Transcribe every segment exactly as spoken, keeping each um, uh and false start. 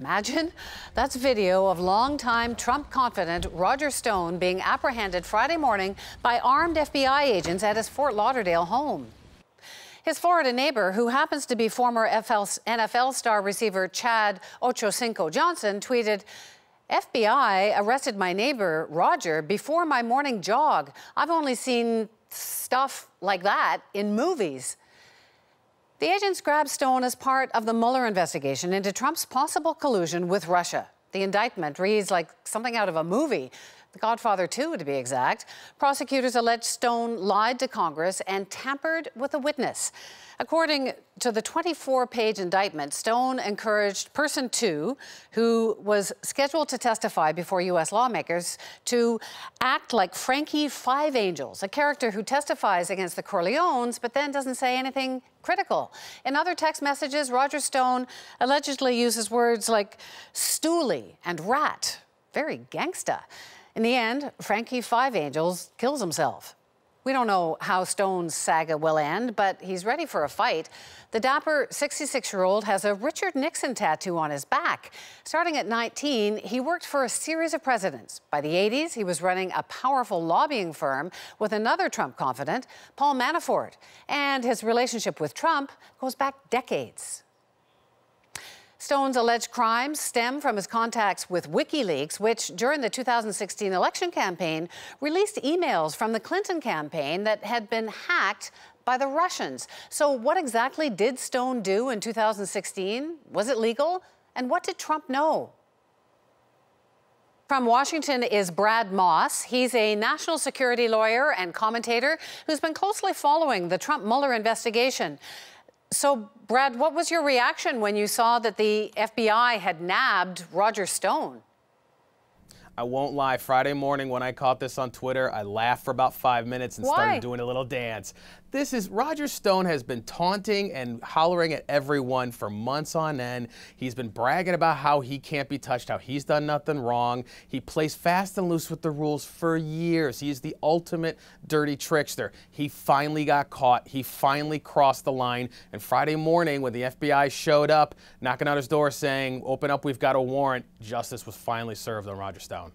Imagine? That's video of longtime Trump confidant Roger Stone being apprehended Friday morning by armed F B I agents at his Fort Lauderdale home. His Florida neighbor, who happens to be former N F L star receiver Chad Ochocinco Johnson, tweeted, "F B I arrested my neighbor, Roger, before my morning jog. I've only seen stuff like that in movies." The agents grabbed Stone as part of the Mueller investigation into Trump's possible collusion with Russia. The indictment reads like something out of a movie, The Godfather two to be exact. Prosecutors allege Stone lied to Congress and tampered with a witness. According to the twenty-four page indictment, Stone encouraged person two, who was scheduled to testify before U S lawmakers, to act like Frankie Five Angels, a character who testifies against the Corleones but then doesn't say anything critical. In other text messages, Roger Stone allegedly uses words like stoolie and rat. Very gangsta. In the end, Frankie Five Angels kills himself. We don't know how Stone's saga will end, but he's ready for a fight. The dapper sixty-six-year-old has a Richard Nixon tattoo on his back. Starting at nineteen, he worked for a series of presidents. By the eighties, he was running a powerful lobbying firm with another Trump confidant, Paul Manafort. And his relationship with Trump goes back decades. Stone's alleged crimes stem from his contacts with WikiLeaks, which, during the two thousand sixteen election campaign, released emails from the Clinton campaign that had been hacked by the Russians. So what exactly did Stone do in two thousand sixteen? Was it legal? And what did Trump know? From Washington is Brad Moss. He's a national security lawyer and commentator who's been closely following the Trump-Mueller investigation. So, Brad, what was your reaction when you saw that the F B I had nabbed Roger Stone? I won't lie, Friday morning when I caught this on Twitter, I laughed for about five minutes and Why? started doing a little dance. This is, Roger Stone has been taunting and hollering at everyone for months on end. He's been bragging about how he can't be touched, how he's done nothing wrong. He plays fast and loose with the rules for years. He is the ultimate dirty trickster. He finally got caught. He finally crossed the line. And Friday morning when the F B I showed up, knocking on his door saying, "Open up, we've got a warrant," justice was finally served on Roger Stone.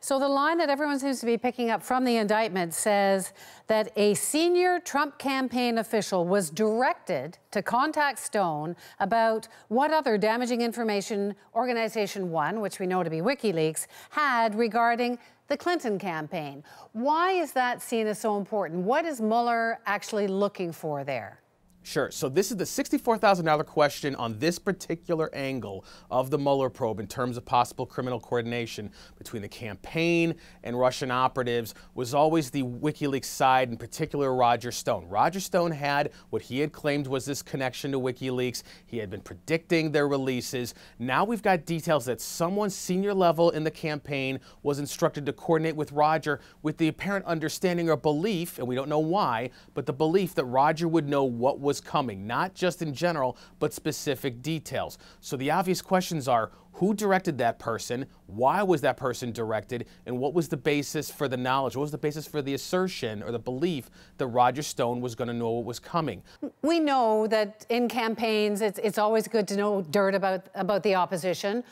So the line that everyone seems to be picking up from the indictment says that a senior Trump campaign official was directed to contact Stone about what other damaging information Organization One, which we know to be WikiLeaks, had regarding the Clinton campaign. Why is that seen as so important? What is Mueller actually looking for there? Sure. So this is the sixty-four thousand dollar question on this particular angle of the Mueller probe in terms of possible criminal coordination between the campaign and Russian operatives was always the WikiLeaks side, in particular Roger Stone. Roger Stone had what he had claimed was this connection to WikiLeaks. He had been predicting their releases. Now we've got details that someone senior level in the campaign was instructed to coordinate with Roger with the apparent understanding or belief, and we don't know why, but the belief that Roger would know what was coming, not just in general, but specific details. So the obvious questions are, who directed that person? Why was that person directed? And what was the basis for the knowledge? What was the basis for the assertion or the belief that Roger Stone was going to know what was coming? We know that in campaigns, it's, it's always good to know dirt about, about the opposition.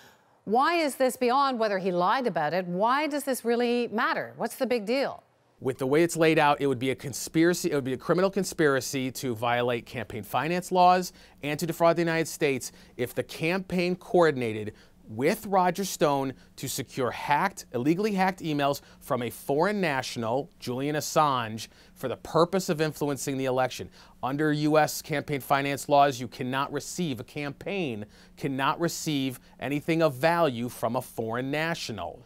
Why is this beyond whether he lied about it? Why does this really matter? What's the big deal? With the way it's laid out, it would be a conspiracy, it would be a criminal conspiracy to violate campaign finance laws and to defraud the United States if the campaign coordinated with Roger Stone to secure hacked, illegally hacked emails from a foreign national, Julian Assange, for the purpose of influencing the election. Under U S campaign finance laws, you cannot receive, a campaign cannot receive anything of value from a foreign national.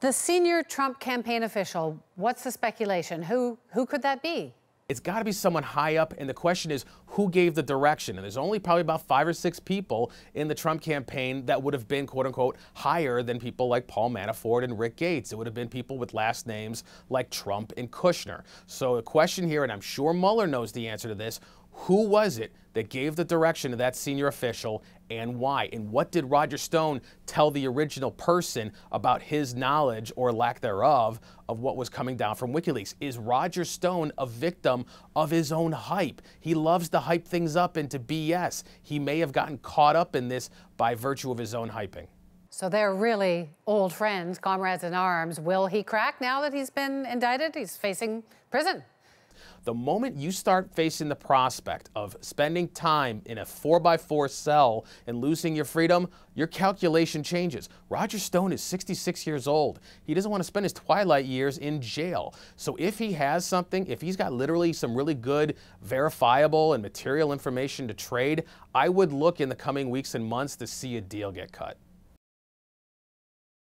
The senior Trump campaign official, what's the speculation? Who, who could that be? It's got to be someone high up, and the question is, who gave the direction? And there's only probably about five or six people in the Trump campaign that would have been, quote-unquote, higher than people like Paul Manafort and Rick Gates. It would have been people with last names like Trump and Kushner. So the question here, and I'm sure Mueller knows the answer to this, Who was it that gave the direction to that senior official, and why? And what did Roger Stone tell the original person about his knowledge, or lack thereof, of what was coming down from WikiLeaks? Is Roger Stone a victim of his own hype? He loves to hype things up into B S. He may have gotten caught up in this by virtue of his own hyping. So they're really old friends, comrades in arms. Will he crack now that he's been indicted? He's facing prison. The moment you start facing the prospect of spending time in a four by four cell and losing your freedom, your calculation changes. Roger Stone is sixty-six years old. He doesn't want to spend his twilight years in jail. So if he has something, if he's got literally some really good, verifiable and material information to trade, I would look in the coming weeks and months to see a deal get cut.